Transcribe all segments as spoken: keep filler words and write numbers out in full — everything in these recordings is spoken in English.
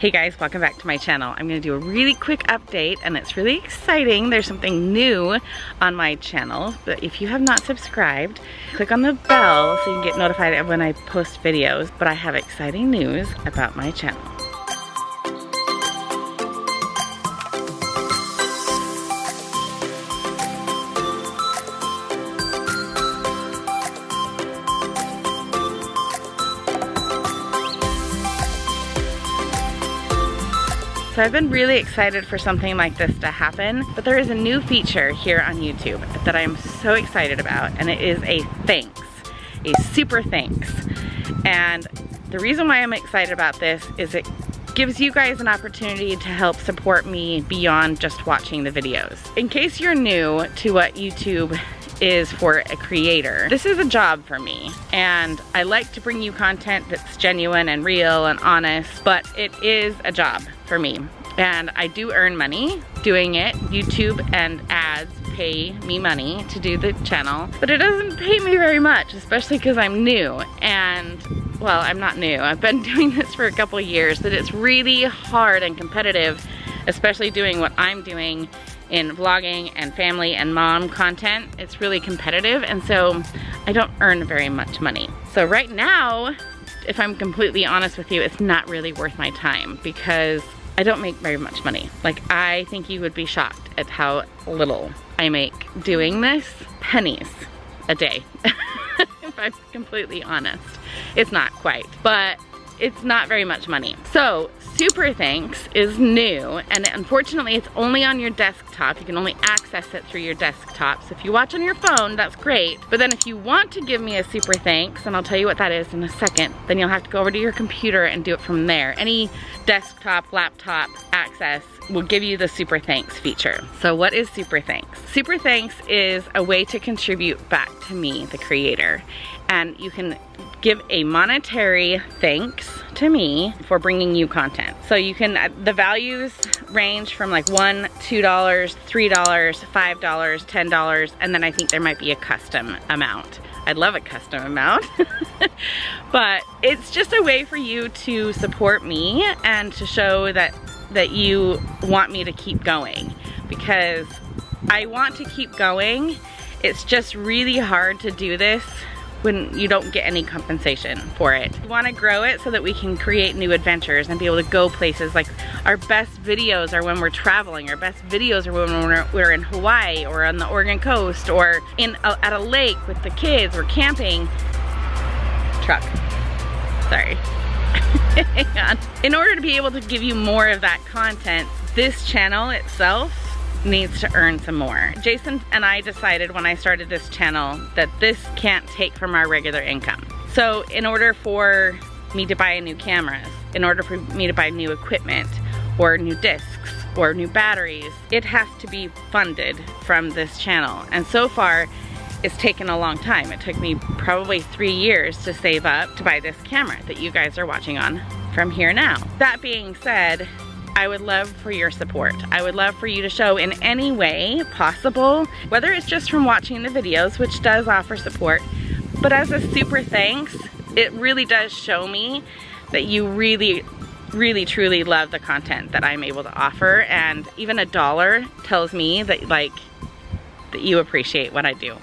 Hey guys, welcome back to my channel. I'm gonna do a really quick update and it's really exciting. There's something new on my channel, but if you have not subscribed, click on the bell so you can get notified of when I post videos. But I have exciting news about my channel. So I've been really excited for something like this to happen, but there is a new feature here on YouTube that I am so excited about, and it is a thanks, a super thanks. And the reason why I'm excited about this is it gives you guys an opportunity to help support me beyond just watching the videos. In case you're new to what YouTube is for a creator, this is a job for me, and I like to bring you content that's genuine and real and honest, but it is a job for me, and I do earn money doing it. YouTube and ads pay me money to do the channel, but it doesn't pay me very much, especially because I'm new. And well, I'm not new, I've been doing this for a couple years, but it's really hard and competitive, especially doing what I'm doing in vlogging and family and mom content. It's really competitive, and so I don't earn very much money. So right now, if I'm completely honest with you, it's not really worth my time because I don't make very much money. Like, I think you would be shocked at how little I make doing this. Pennies a day, if I'm completely honest. It's not quite, but it's not very much money. So Super Thanks is new, and unfortunately it's only on your desktop. You can only access it through your desktop. So if you watch on your phone, that's great. But then if you want to give me a Super Thanks, and I'll tell you what that is in a second, then you'll have to go over to your computer and do it from there. Any desktop, laptop access will give you the Super Thanks feature. So what is Super Thanks? Super Thanks is a way to contribute back to me, the creator. And you can give a monetary thanks to me for bringing you content. So you can, the values range from like one, two dollars, three dollars, five dollars, ten dollars, and then I think there might be a custom amount. I'd love a custom amount. But it's just a way for you to support me and to show that that you want me to keep going, because I want to keep going. It's just really hard to do this when you don't get any compensation for it. We want to grow it so that we can create new adventures and be able to go places. Like, our best videos are when we're traveling. Our best videos are when we're, we're in Hawaii or on the Oregon coast or in a, at a lake with the kids or camping. Truck, sorry. Hang on. In order to be able to give you more of that content, this channel itself needs to earn some more. Jason and I decided when I started this channel that this can't take from our regular income. So in order for me to buy new cameras, in order for me to buy new equipment or new discs or new batteries, it has to be funded from this channel. And so far, it's taken a long time. It took me probably three years to save up to buy this camera that you guys are watching on from here now. That being said, I would love for your support. I would love for you to show in any way possible, whether it's just from watching the videos, which does offer support, but as a super thanks, it really does show me that you really, really truly love the content that I'm able to offer. And even a dollar tells me that, like, that you appreciate what I do.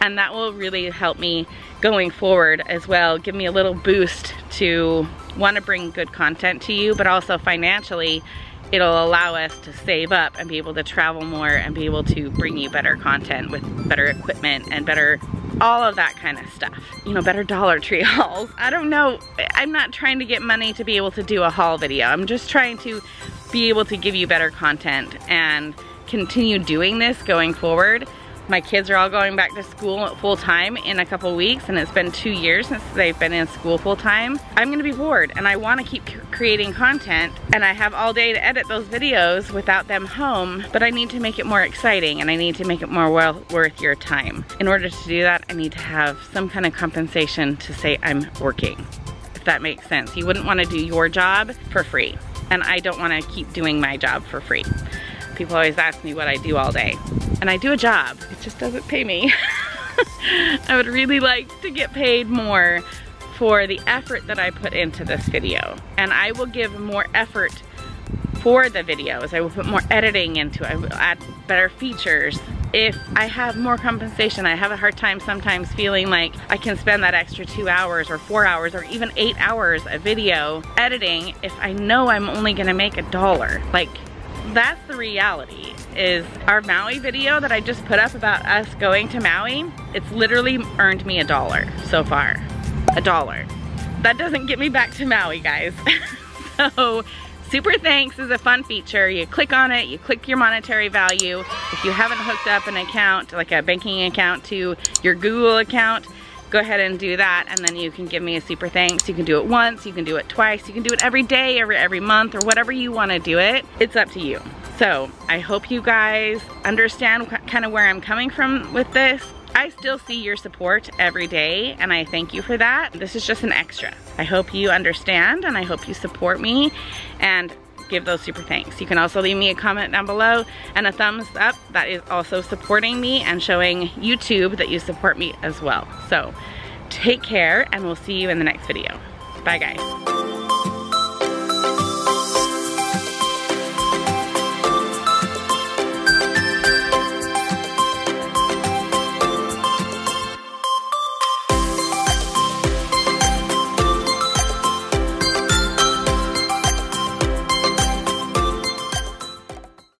And that will really help me going forward as well, give me a little boost to want to bring good content to you, but also financially, it'll allow us to save up and be able to travel more and be able to bring you better content with better equipment and better, all of that kind of stuff. You know, better Dollar Tree hauls. I don't know, I'm not trying to get money to be able to do a haul video. I'm just trying to be able to give you better content and continue doing this going forward. My kids are all going back to school full time in a couple weeks, and it's been two years since they've been in school full time. I'm gonna be bored, and I wanna keep creating content, and I have all day to edit those videos without them home, but I need to make it more exciting, and I need to make it more well worth your time. In order to do that, I need to have some kind of compensation to say I'm working, if that makes sense. You wouldn't wanna do your job for free, and I don't wanna keep doing my job for free. People always ask me what I do all day, and I do a job. It just doesn't pay me. I would really like to get paid more for the effort that I put into this video. And I will give more effort for the videos. I will put more editing into it. I will add better features. If I have more compensation, I have a hard time sometimes feeling like I can spend that extra two hours or four hours or even eight hours of video editing if I know I'm only gonna make a dollar. Like, that's the reality. Is our Maui video that I just put up about us going to Maui, it's literally earned me a dollar so far. A dollar. That doesn't get me back to Maui, guys. So, Super Thanks is a fun feature. You click on it, you click your monetary value. If you haven't hooked up an account, like a banking account to your Google account, go ahead and do that, and then you can give me a Super Thanks. You can do it once, you can do it twice, you can do it every day, every, every month, or whatever you wanna do it. It's up to you. So, I hope you guys understand kind of where I'm coming from with this. I still see your support every day, and I thank you for that. This is just an extra. I hope you understand, and I hope you support me and give those super thanks. You can also leave me a comment down below and a thumbs up. That is also supporting me and showing YouTube that you support me as well. So take care, and we'll see you in the next video. Bye, guys.